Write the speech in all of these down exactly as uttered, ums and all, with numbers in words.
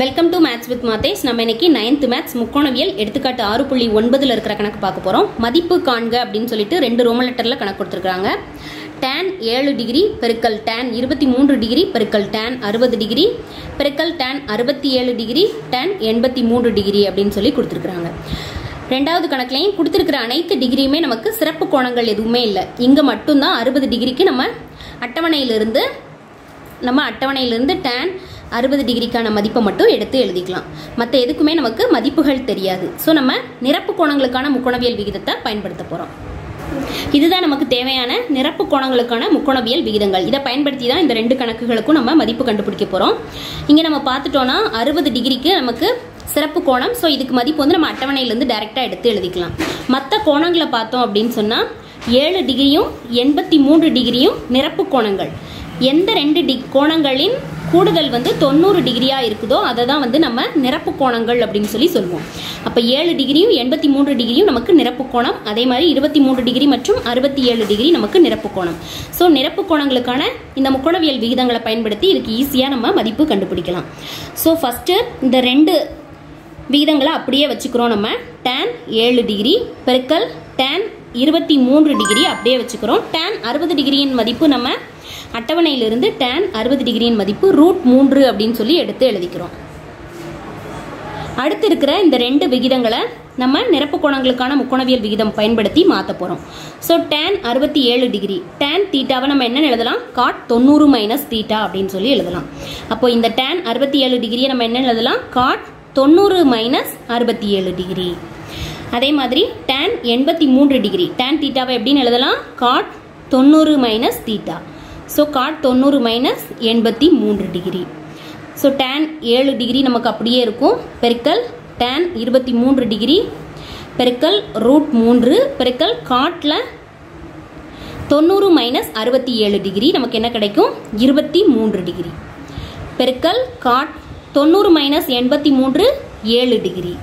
Welcome to maths with Mathesh. நம்ம இன்னைக்கு ninth maths முக்கோணவியல் எடுத்துக்காட்டு ஆறு புள்ளி ஒன்பதுல இருக்கிற கணக்கு பார்க்க போகிறோம். மதிப்பு காண்க அப்படின்னு சொல்லிட்டு ரெண்டு ரோமன் லெட்டரில் கணக்கு கொடுத்துருக்காங்க. டேன் ஏழு டிகிரி பெருக்கல் டேன் இருபத்தி மூன்று டிகிரி பெருக்கல் டேன் அறுபது டிகிரி பெருக்கல் டேன் அறுபத்தி ஏழு டிகிரி டேன் எண்பத்தி மூன்று டிகிரி அப்படின்னு சொல்லி கொடுத்துருக்குறாங்க. ரெண்டாவது கணக்குலையும் கொடுத்துருக்கிற அனைத்து டிகிரியுமே நமக்கு சிறப்பு கோணங்கள் எதுவுமே இல்லை. இங்கே மட்டும்தான் அறுபது டிகிரிக்கு நம்ம அட்டவணையிலிருந்து நம்ம அட்டவணையிலிருந்து டேன் அறுபது டிகிரிக்கான மதிப்பை மட்டும் எடுத்து எழுதிக்கலாம். மற்ற எதுக்குமே நமக்கு மதிப்புகள் தெரியாது. ஸோ நம்ம நிரப்பு கோணங்களுக்கான முக்கோணவியல் விகிதத்தை பயன்படுத்த போகிறோம். இதுதான் நமக்கு தேவையான நிரப்பு கோணங்களுக்கான முக்கோணவியல் விகிதங்கள். இதை பயன்படுத்தி தான் இந்த ரெண்டு கணக்குகளுக்கும் நம்ம மதிப்பு கண்டுபிடிக்க போகிறோம். இங்கே நம்ம பார்த்துட்டோன்னா அறுபது டிகிரிக்கு நமக்கு சிறப்பு கோணம். ஸோ இதுக்கு மதிப்பு வந்து நம்ம அட்டவணையிலேருந்து டைரெக்டாக எடுத்து எழுதிக்கலாம். மற்ற கோணங்களை பார்த்தோம் அப்படின்னு சொன்னால் ஏழு டிகிரியும் எண்பத்தி மூன்று டிகிரியும் நிரப்பு கோணங்கள். எந்த ரெண்டு டி கோணங்களின் கூடுதல் வந்து தொண்ணூறு டிகிரியாக இருக்குதோ அதை தான் வந்து நம்ம நிரப்பு கோணங்கள் அப்படின்னு சொல்லி சொல்லுவோம். அப்போ ஏழு டிகிரியும் எண்பத்தி மூன்று டிகிரியும் நமக்கு நிரப்பு கோணம். அதே மாதிரி இருபத்தி மூன்று டிகிரி மற்றும் அறுபத்தி ஏழு டிகிரி நமக்கு நிரப்பு கோணம். ஸோ நிரப்பு கோணங்களுக்கான இந்த முக்கோணவியல் விகிதங்களை பயன்படுத்தி இதுக்கு ஈஸியாக நம்ம மதிப்பு கண்டுபிடிக்கலாம். ஸோ ஃபஸ்ட்டு இந்த ரெண்டு விகிதங்களை அப்படியே வச்சுக்கிறோம். நம்ம டேன் ஏழு டிகிரி பெருக்கல் டேன் இருபத்தி மூன்று டிகிரி அப்படியே வச்சுக்கிறோம். டேன் அறுபது டிகிரியின் மதிப்பு நம்ம அட்டவணையிலிருந்து டேன் அறுபது டிகிரியின் மதிப்பு ரூட் மூன்று அப்படின்னு சொல்லி எடுத்து எழுதிக்கிறோம். அடுத்து இருக்கிற இந்த ரெண்டு விகிதங்களை நம்ம நிரப்பு கோணங்களுக்கான முக்கோணவியல் விகிதம் பயன்படுத்தி மாற்ற போகிறோம். ஸோ டேன் அறுபத்தி ஏழு டிகிரி டேன் தீட்டாவை நம்ம என்ன எழுதலாம்? காட் தொண்ணூறு மைனஸ் தீட்டா அப்படின்னு சொல்லி எழுதலாம். அப்போ இந்த டேன் அறுபத்தி ஏழு டிகிரியை நம்ம என்ன எழுதலாம்? காட் தொண்ணூறு மைனஸ் அறுபத்தி ஏழு டிகிரி. அதே மாதிரி டேன் எண்பத்தி மூன்று டிகிரி டேன் தீட்டாவை எப்படின்னு எழுதலாம்? காட் தொண்ணூறு மைனஸ் தீட்டா. ஸோ காட் தொண்ணூறு மைனஸ் எண்பத்தி மூன்று டிகிரி. ஸோ டேன் ஏழு டிகிரி நமக்கு அப்படியே இருக்கும். பெருக்கல் டேன் இருபத்தி மூன்று டிகிரி பெருக்கல் ரூட் மூன்று பெருக்கல் காட்டில் தொண்ணூறு மைனஸ் அறுபத்தி ஏழு டிகிரி நமக்கு என்ன கிடைக்கும்? இருபத்தி மூன்று டிகிரி பெருக்கல் காட் தொண்ணூறு மைனஸ் எண்பத்தி மூன்று ஏழு டிகிரி.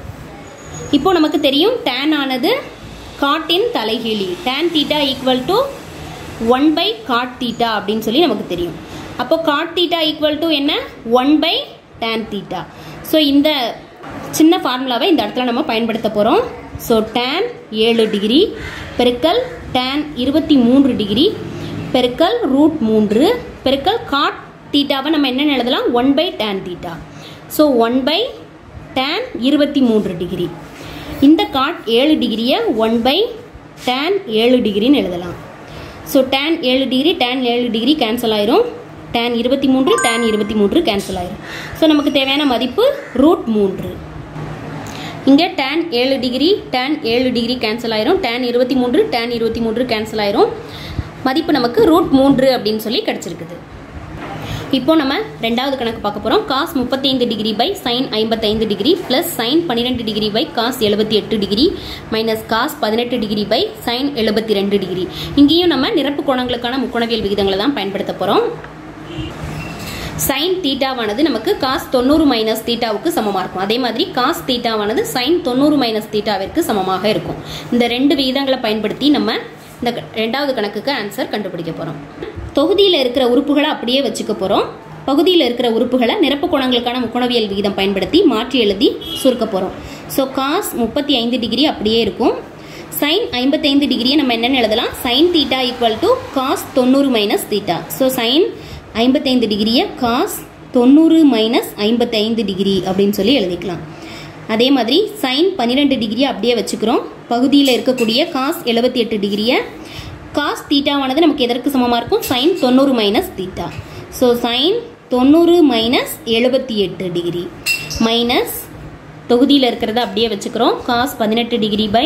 இப்போ நமக்கு தெரியும் டேன் ஆனது காட்டின் தலைகீழி. Tan theta equal to one by cot theta அப்படின்னு சொல்லி நமக்கு தெரியும். அப்போ காட் தீட்டா ஈக்குவல் டு என்ன? One by tan theta. So இந்த சின்ன ஃபார்முலாவை இந்த இடத்துல நம்ம பயன்படுத்த போகிறோம். ஸோ டேன் ஏழு டிகிரி பெருக்கல் டேன் இருபத்தி மூன்று டிகிரி பெருக்கல் ரூட் மூன்று பெருக்கல் காட் தீட்டாவை நம்ம என்னென்னு எழுதலாம்? One by tan theta. So one by tan இருபத்தி மூன்று டிகிரி. இந்த காட் ஏழு டிகிரியை ஒன் பை டேன் ஏழு டிகிரின்னு எழுதலாம். ஸோ டேன் ஏழு டிகிரி டேன் ஏழு டிகிரி கேன்சல் ஆயிரும். டேன் இருபத்தி மூன்று டேன் இருபத்தி மூன்று கேன்சல் ஆயிரும். ஸோ நமக்கு தேவையான மதிப்பு ரூட் மூன்று. இங்கே டேன் ஏழு டிகிரி டேன் ஏழு டிகிரி கேன்சல் ஆயிரும். டேன் இருபத்தி மூன்று டேன் இருபத்தி மூன்று கேன்சல் ஆயிரும். மதிப்பு நமக்கு ரூட் மூன்று அப்படின்னு சொல்லி கிடச்சிருக்குது. இப்போ நம்ம ரெண்டாவது கணக்கு பார்க்க போகிறோம். காஸ் முப்பத்தி ஐந்து டிகிரி பை சைன் ஐம்பத்தைந்து டிகிரி ப்ளஸ் சைன் பன்னிரெண்டு டிகிரி பை காஸ் எழுபத்தி எட்டு டிகிரி மைனஸ் காஸ் பதினெட்டு டிகிரி பை சைன் எழுபத்தி ரெண்டு டிகிரி. இங்கேயும் நம்ம நிரப்பு கோணங்களுக்கான முக்கோணவியல் விகிதங்களை தான் பயன்படுத்த போகிறோம். சைன் தீட்டாவானது நமக்கு காஸ் தொண்ணூறு மைனஸ் தீட்டாவுக்கு சமமாக இருக்கும். அதே மாதிரி காஸ் தீட்டாவானது சைன் தொண்ணூறு மைனஸ் தீட்டாவிற்கு சமமாக இருக்கும். இந்த ரெண்டு விகிதங்களை பயன்படுத்தி நம்ம இந்த ரெண்டாவது கணக்குக்கு ஆன்சர் கண்டுபிடிக்க போகிறோம். தொகுதியில் இருக்கிற உறுப்புகளை அப்படியே வச்சுக்க போகிறோம். பகுதியில் இருக்கிற உறுப்புகளை நிரப்பு கோணங்களுக்கான முக்கோணவியல் விகிதம் பயன்படுத்தி மாற்றி எழுதி சுருக்க போகிறோம். ஸோ காஸ் முப்பத்தி ஐந்து டிகிரி அப்படியே இருக்கும். சைன் ஐம்பத்தைந்து டிகிரியை நம்ம என்னென்னு எழுதலாம்? Sine theta equal to cos தொண்ணூறு மைனஸ் தீட்டா. ஸோ சைன் ஐம்பத்தைந்து டிகிரியை காஸ் தொண்ணூறு மைனஸ் ஐம்பத்தைந்து டிகிரி அப்படின்னு சொல்லி எழுதிக்கலாம். அதே மாதிரி சைன் பன்னிரெண்டு டிகிரியை அப்படியே வச்சுக்கிறோம். பகுதியில் இருக்கக்கூடிய காஸ் எழுபத்தி எட்டு டிகிரியை காஸ் தீட்டாவானது நமக்கு எதற்கு சமமாக இருக்கும்? சைன் தொண்ணூறு மைனஸ் தீட்டா. ஸோ சைன் தொண்ணூறு மைனஸ் எழுபத்தி எட்டு டிகிரி மைனஸ் தொகுதியில் இருக்கிறத அப்படியே வச்சுக்கிறோம். காஸ் பதினெட்டு டிகிரி பை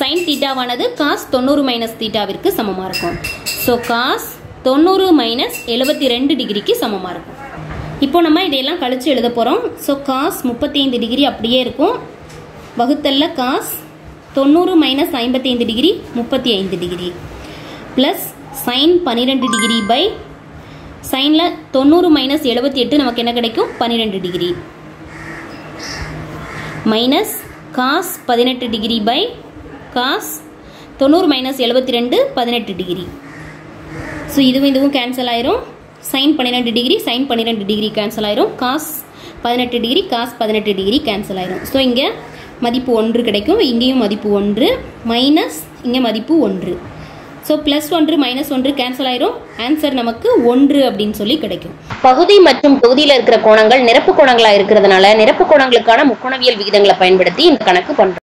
சைன் தீட்டாவானது காஸ் தொண்ணூறு மைனஸ் தீட்டாவிற்கு சமமாக இருக்கும். ஸோ காஸ் தொண்ணூறு மைனஸ் எழுபத்தி ரெண்டு டிகிரிக்கு சமமாக இருக்கும். இப்போ நம்ம இதையெல்லாம் கழித்து எழுத போகிறோம். ஸோ காஸ் முப்பத்தைந்து டிகிரி அப்படியே இருக்கும். வகுத்தல்ல காஸ் தொண்ணூறு மைனஸ் ஐம்பத்தைந்து டிகிரி முப்பத்தி ஐந்து டிகிரி ப்ளஸ் சைன் பன்னிரெண்டு டிகிரி பை சைனில் தொண்ணூறு மைனஸ் எழுபத்தி எட்டு நமக்கு என்ன கிடைக்கும்? பன்னிரெண்டு டிகிரி மைனஸ் காஸ் பதினெட்டு டிகிரி பை காஸ் தொண்ணூறு மைனஸ் எழுபத்தி ரெண்டு பதினெட்டு டிகிரி. ஸோ இதுவும் இதுவும் கேன்சல் ஆயிரும். சைன் பன்னிரெண்டு டிகிரி சைன் பன்னிரெண்டு டிகிரி கேன்சல் ஆயிரும். காஸ் பதினெட்டு டிகிரி காஸ் பதினெட்டு டிகிரி கேன்சல் ஆகிடும். ஸோ இங்கே மதிப்பு ஒன்று கிடைக்கும், இங்கேயும் மதிப்பு ஒன்று மைனஸ் இங்கே மதிப்பு ஒன்று. ஸோ பிளஸ் ஒன்று மைனஸ் ஒன்று கேன்சல் ஆயிரும், ஆன்சர் நமக்கு ஒன்று அப்படின்னு சொல்லி கிடைக்கும். பகுதி மற்றும் தொகுதியில் இருக்கிற கோணங்கள் நிரப்பு கோணங்களாக இருக்கிறதுனால நிரப்பு கோணங்களுக்கான முக்கோணவியல் விகிதங்களை பயன்படுத்தி இந்த கணக்கு பண்ணுறோம்.